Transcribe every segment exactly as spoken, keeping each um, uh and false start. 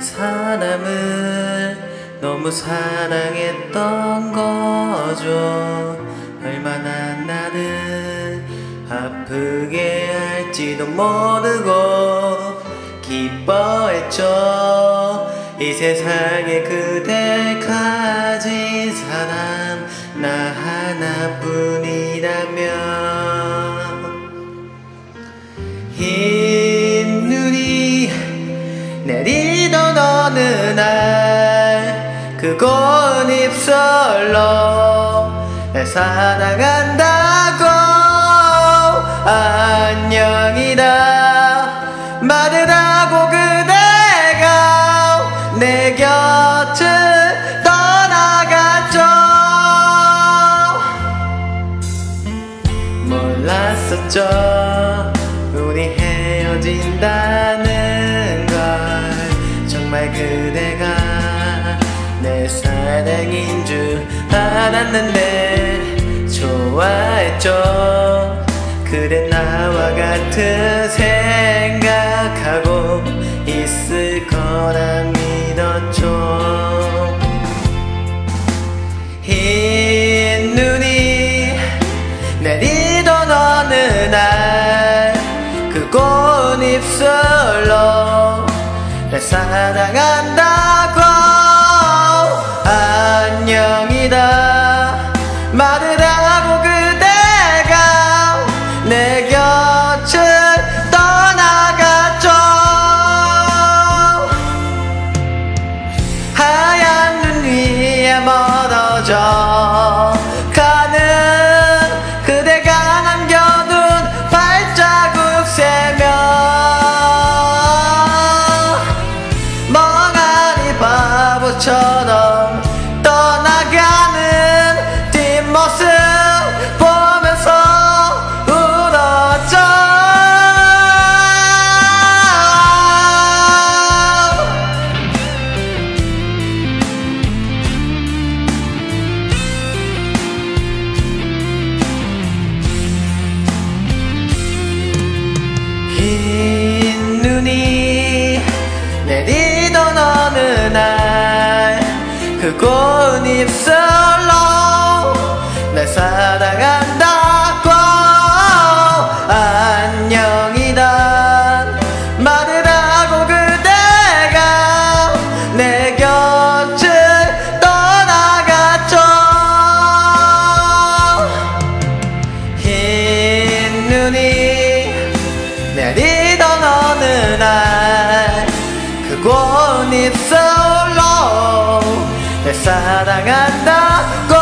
사람을 너무 사랑했던 거죠. 얼마나 나를 아프게 할지도 모르고 기뻐했죠. 이 세상에 그댈 가진 사람 나 하나뿐이라면. 흰 눈이 내리던 어느 날 그 고운 입술로 날 사랑한다고 안녕이다 말을 하고 그대가 내 곁을 떠나갔죠. 몰랐었죠 우리 헤어진다는 걸. 정말 그대가 내 사랑인 줄 알았는데 좋아했죠. 그래 나와 같은 생각하고 있을 거라 믿었죠. 흰 눈이 내리던 어느 날 그 고운 입술로 날 사랑한다고 안녕이다 말을 멀어져 가는 그대가 남겨둔 발자국 세며 멍하니 바보처럼 떠나가는 뒷모습 보면서 울었죠. 흰 눈이 내리던 어느 날 그 고운 입술로 날 사랑한다고 안녕이다 말을 하고 그대가 내 곁을 떠나갔죠. 흰 눈이 내리던 어느 날 그 고운 입술로 날 사랑한다고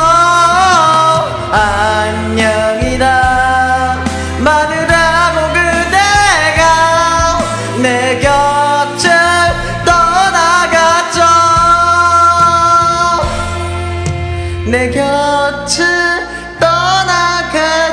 안녕이다 말을 하고 그대가 내 곁을 떠나갔죠. 내 곁을 떠나갔죠.